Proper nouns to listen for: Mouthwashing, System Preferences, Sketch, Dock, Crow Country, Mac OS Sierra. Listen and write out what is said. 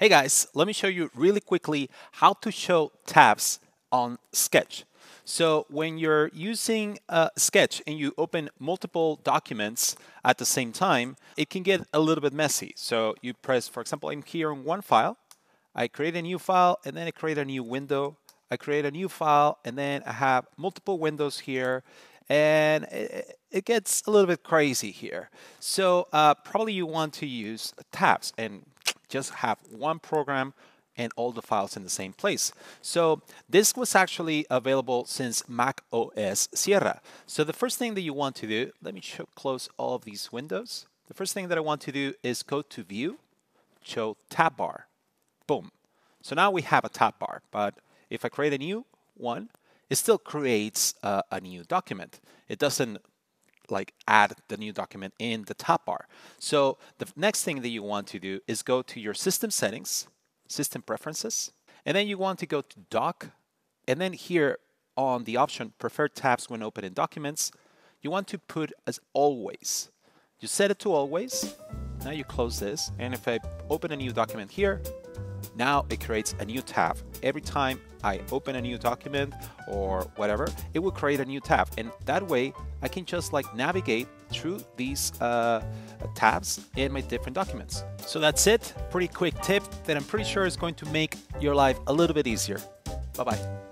Hey guys, let me show you really quickly how to show tabs on Sketch. So when you're using Sketch and you open multiple documents at the same time, it can get a little bit messy. So you press, for example, I'm here on one file, I create a new file, and then I create a new window. I create a new file, and then I have multiple windows here, and it gets a little bit crazy here. So probably you want to use tabs and just have one program and all the files in the same place. So this was actually available since Mac OS Sierra. So the first thing that you want to do, let me close all of these windows. The first thing that I want to do is go to View, show tab bar, boom. So now we have a tab bar, but if I create a new one, it still creates a new document. It doesn't like add the new document in the tab bar. So the next thing that you want to do is go to your system settings, system preferences, and then you want to go to Dock, and then here on the option preferred tabs when opening documents, you want to put as always. You set it to always, now you close this, and if I open a new document here, now it creates a new tab. Every time I open a new document or whatever, it will create a new tab. And that way I can just like navigate through these tabs in my different documents. So that's it. Pretty quick tip that I'm pretty sure is going to make your life a little bit easier. Bye-bye.